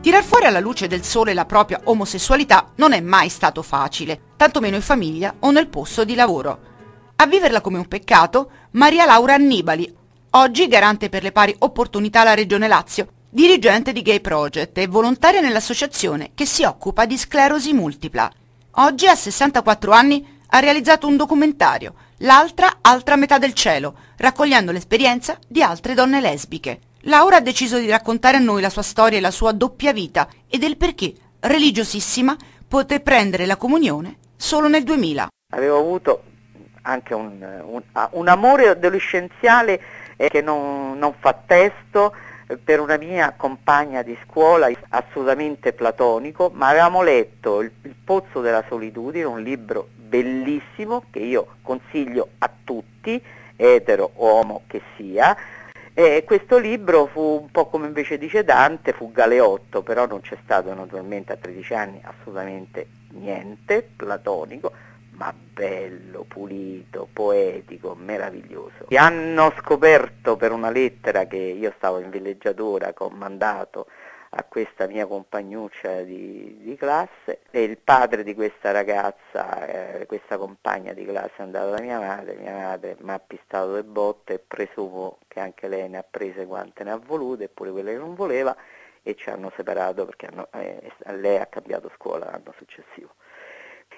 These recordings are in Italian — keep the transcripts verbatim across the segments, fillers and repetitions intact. Tirar fuori alla luce del sole la propria omosessualità non è mai stato facile, tantomeno in famiglia o nel posto di lavoro. A viverla come un peccato, Maria Laura Annibali, oggi garante per le pari opportunità alla Regione Lazio, dirigente di Gay Project e volontaria nell'associazione che si occupa di sclerosi multipla. Oggi, a sessantaquattro anni, ha realizzato un documentario, L'altra, altra metà del cielo, raccogliendo l'esperienza di altre donne lesbiche. Laura ha deciso di raccontare a noi la sua storia e la sua doppia vita e del perché, religiosissima, poté prendere la comunione solo nel duemila. Avevo avuto anche un, un, un amore adolescenziale che non, non fa testo per una mia compagna di scuola, assolutamente platonico, ma avevamo letto Il, Il Pozzo della Solitudine, un libro bellissimo che io consiglio a tutti, etero o uomo che sia. E questo libro fu un po' come invece dice Dante, fu galeotto, però non c'è stato naturalmente a tredici anni assolutamente niente, platonico, ma bello, pulito, poetico, meraviglioso. E hanno scoperto per una lettera che io stavo in villeggiatura, che ho mandato a questa mia compagnuccia di, di classe, e il padre di questa ragazza, eh, questa compagna di classe è andata da mia madre, mia madre mi ha pistato le botte e presumo che anche lei ne ha prese quante ne ha volute, eppure quelle che non voleva, e ci hanno separato perché hanno, eh, lei ha cambiato scuola l'anno successivo.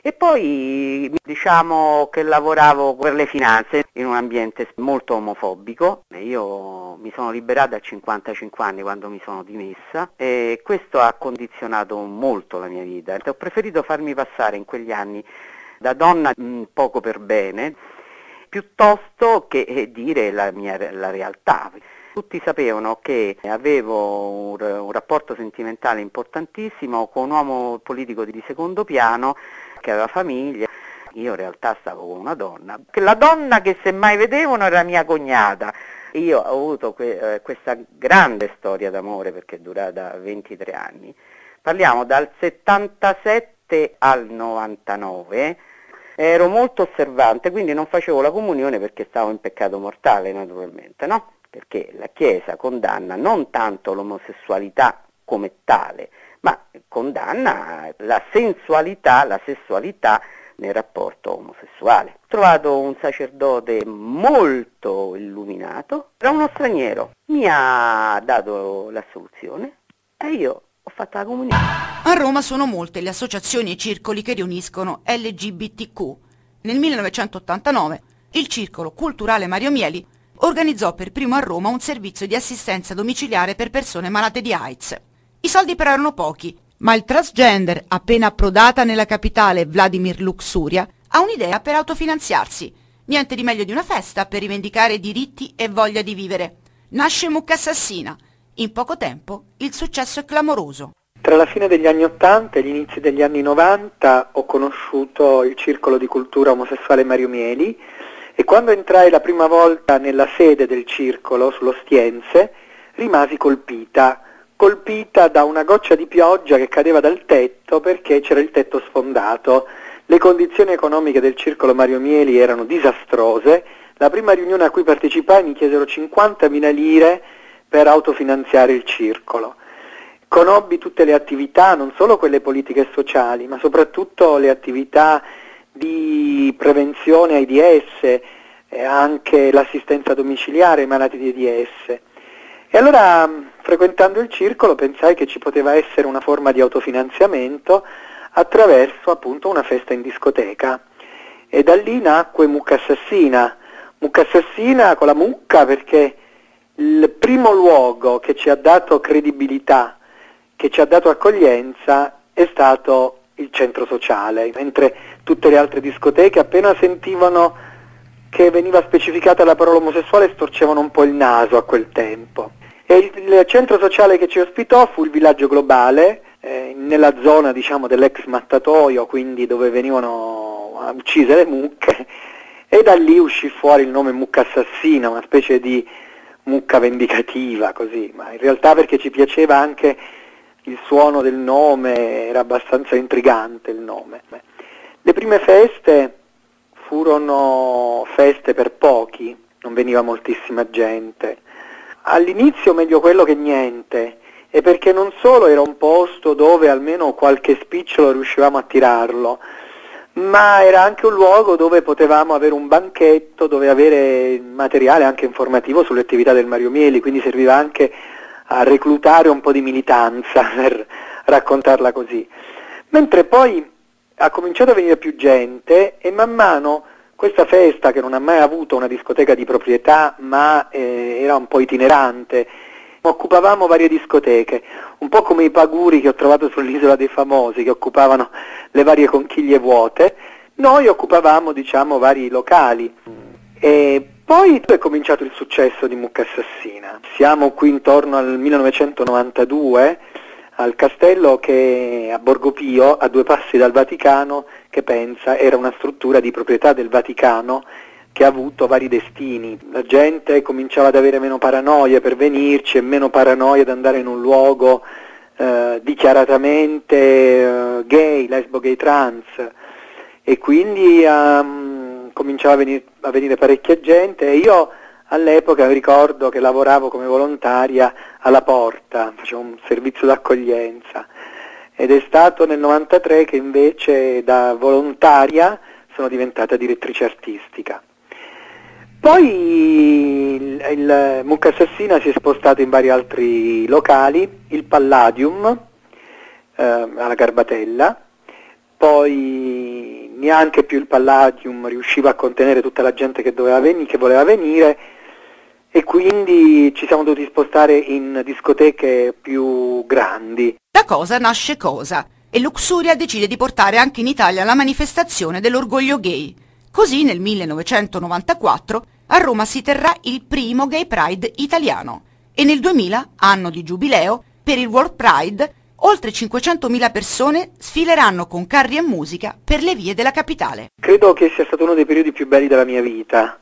E poi diciamo che lavoravo per le finanze in un ambiente molto omofobico. Io mi sono liberata a cinquantacinque anni quando mi sono dimessa e questo ha condizionato molto la mia vita. Ho preferito farmi passare in quegli anni da donna poco per bene piuttosto che dire la mia la realtà. Tutti sapevano che avevo un, un rapporto sentimentale importantissimo con un uomo politico di secondo piano che aveva famiglia, io in realtà stavo con una donna, che la donna che semmai vedevano era mia cognata. Io ho avuto que, eh, questa grande storia d'amore perché è durata ventitré anni, parliamo dal settantasette al novantanove, ero molto osservante, quindi non facevo la comunione perché stavo in peccato mortale naturalmente, no? Perché la Chiesa condanna non tanto l'omosessualità come tale, ma condanna la sensualità, la sessualità nel rapporto omosessuale. Ho trovato un sacerdote molto illuminato, era uno straniero, mi ha dato l'assoluzione e io ho fatto la comunione. A Roma sono molte le associazioni e circoli che riuniscono L G B T Q. Nel millenovecentottantanove il Circolo Culturale Mario Mieli organizzò per primo a Roma un servizio di assistenza domiciliare per persone malate di AIDS. I soldi però erano pochi, ma il transgender, appena approdata nella capitale Vladimir Luxuria, ha un'idea per autofinanziarsi. Niente di meglio di una festa per rivendicare diritti e voglia di vivere. Nasce Muccassassina. In poco tempo il successo è clamoroso. Tra la fine degli anni ottanta e gli inizi degli anni novanta ho conosciuto il Circolo di Cultura Omosessuale Mario Mieli e quando entrai la prima volta nella sede del circolo, sull'Ostiense, rimasi colpita. colpita da una goccia di pioggia che cadeva dal tetto perché c'era il tetto sfondato. Le condizioni economiche del Circolo Mario Mieli erano disastrose. La prima riunione a cui partecipai mi chiesero cinquantamila lire per autofinanziare il circolo. Conobbi tutte le attività, non solo quelle politiche e sociali, ma soprattutto le attività di prevenzione AIDS e anche l'assistenza domiciliare ai malati di AIDS. E allora, frequentando il circolo, pensai che ci poteva essere una forma di autofinanziamento attraverso appunto una festa in discoteca. E da lì nacque Muccassassina. Muccassassina con la mucca perché il primo luogo che ci ha dato credibilità, che ci ha dato accoglienza, è stato il centro sociale. Mentre tutte le altre discoteche appena sentivano che veniva specificata la parola omosessuale storcevano un po' il naso a quel tempo. E il centro sociale che ci ospitò fu il Villaggio Globale, eh, nella zona diciamo dell'ex mattatoio, quindi dove venivano uccise le mucche, e da lì uscì fuori il nome Muccassassina, una specie di mucca vendicativa così, ma in realtà perché ci piaceva anche il suono del nome, era abbastanza intrigante il nome. Le prime feste furono feste per pochi, non veniva moltissima gente. All'inizio meglio quello che niente, e perché non solo era un posto dove almeno qualche spicciolo riuscivamo a tirarlo, ma era anche un luogo dove potevamo avere un banchetto, dove avere materiale anche informativo sulle attività del Mario Mieli, quindi serviva anche a reclutare un po' di militanza, per raccontarla così. Mentre poi ha cominciato a venire più gente e man mano questa festa, che non ha mai avuto una discoteca di proprietà, ma eh, era un po' itinerante, occupavamo varie discoteche, un po' come i paguri che ho trovato sull'Isola dei Famosi, che occupavano le varie conchiglie vuote, noi occupavamo, diciamo, vari locali. E poi è cominciato il successo di Muccassassina. Siamo qui intorno al millenovecentonovantadue, al castello che a Borgopio, a due passi dal Vaticano, che pensa era una struttura di proprietà del Vaticano, che ha avuto vari destini. La gente cominciava ad avere meno paranoia per venirci e meno paranoia ad andare in un luogo eh, dichiaratamente eh, gay, lesbo, gay, trans, e quindi um, cominciava a venire, a venire parecchia gente. E io all'epoca ricordo che lavoravo come volontaria alla Porta, facevo un servizio d'accoglienza, ed è stato nel novantatré che invece da volontaria sono diventata direttrice artistica. Poi il, il Muccassassina si è spostato in vari altri locali, il Palladium eh, alla Garbatella, poi neanche più il Palladium riusciva a contenere tutta la gente che doveva venire, che voleva venire, e quindi ci siamo dovuti spostare in discoteche più grandi. Da cosa nasce cosa, e Luxuria decide di portare anche in Italia la manifestazione dell'orgoglio gay. Così nel millenovecentonovantaquattro a Roma si terrà il primo Gay Pride italiano e nel duemila, anno di giubileo, per il World Pride oltre cinquecentomila persone sfileranno con carri e musica per le vie della capitale. Credo che sia stato uno dei periodi più belli della mia vita,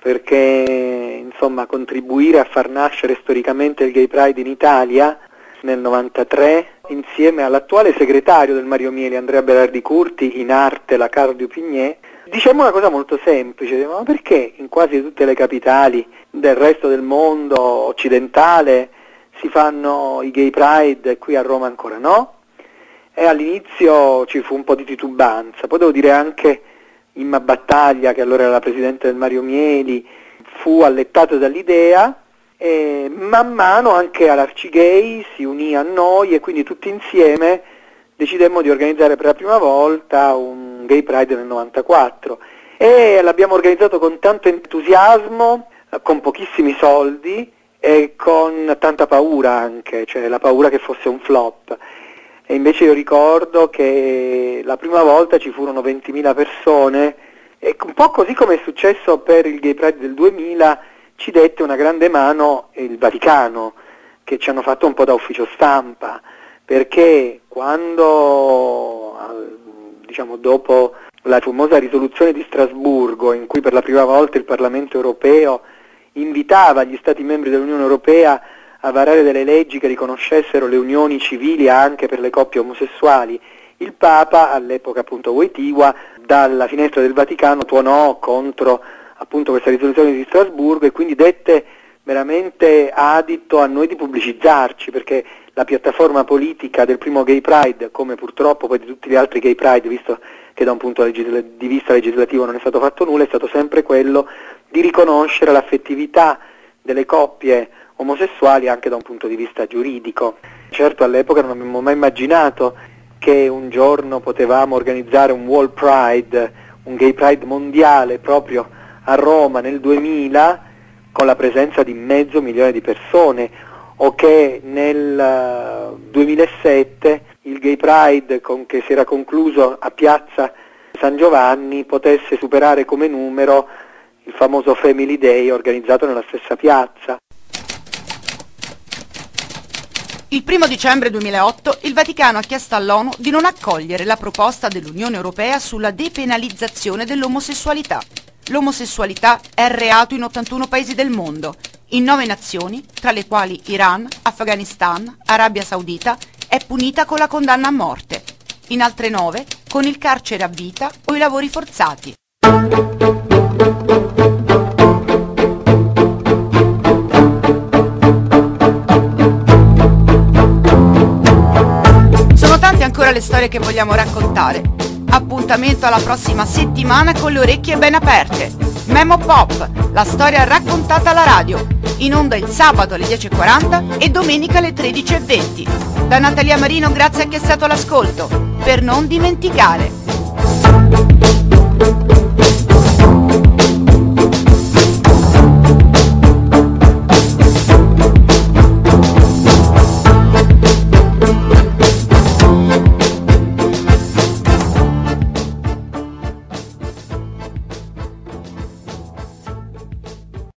perché insomma contribuire a far nascere storicamente il Gay Pride in Italia nel novantatré, insieme all'attuale segretario del Mario Mieli, Andrea Berardi Curti, in arte la Carlo Di Pignè, diciamo una cosa molto semplice: ma perché in quasi tutte le capitali del resto del mondo occidentale si fanno i Gay Pride, qui a Roma ancora no? E all'inizio ci fu un po' di titubanza, poi devo dire anche Imma Battaglia, che allora era la presidente del Mario Mieli, fu allettato dall'idea, e man mano anche all'Arcigay si unì a noi, e quindi tutti insieme decidemmo di organizzare per la prima volta un Gay Pride nel novantaquattro, e l'abbiamo organizzato con tanto entusiasmo, con pochissimi soldi e con tanta paura anche, cioè la paura che fosse un flop. E invece io ricordo che la prima volta ci furono ventimila persone, e un po' così come è successo per il Gay Pride del duemila ci dette una grande mano il Vaticano, che ci hanno fatto un po' da ufficio stampa, perché quando al diciamo dopo la famosa risoluzione di Strasburgo, in cui per la prima volta il Parlamento europeo invitava gli Stati membri dell'Unione Europea a varare delle leggi che riconoscessero le unioni civili anche per le coppie omosessuali, il Papa, all'epoca appunto Wojtyla, dalla finestra del Vaticano tuonò contro appunto questa risoluzione di Strasburgo, e quindi dette veramente adito a noi di pubblicizzarci, perché la piattaforma politica del primo Gay Pride, come purtroppo poi di tutti gli altri Gay Pride, visto che da un punto di vista legislativo non è stato fatto nulla, è stato sempre quello di riconoscere l'affettività delle coppie omosessuali anche da un punto di vista giuridico. Certo, all'epoca non abbiamo mai immaginato che un giorno potevamo organizzare un World Pride, un Gay Pride mondiale proprio a Roma nel duemila, con la presenza di mezzo milione di persone, o che nel duemilasette il Gay Pride con che si era concluso a Piazza San Giovanni potesse superare come numero il famoso Family Day organizzato nella stessa piazza. Il primo dicembre duemilaotto il Vaticano ha chiesto all'ONU di non accogliere la proposta dell'Unione Europea sulla depenalizzazione dell'omosessualità. L'omosessualità è reato in ottantuno paesi del mondo, in nove nazioni, tra le quali Iran, Afghanistan, Arabia Saudita, è punita con la condanna a morte, in altre nove con il carcere a vita o i lavori forzati. tante ancora le storie che vogliamo raccontare. Appuntamento alla prossima settimana con le orecchie ben aperte. Memo Pop, la storia raccontata alla radio, in onda il sabato alle dieci e quaranta e domenica alle tredici e venti. Da Natalia Marino, grazie a chi è stato all'ascolto. Per non dimenticare.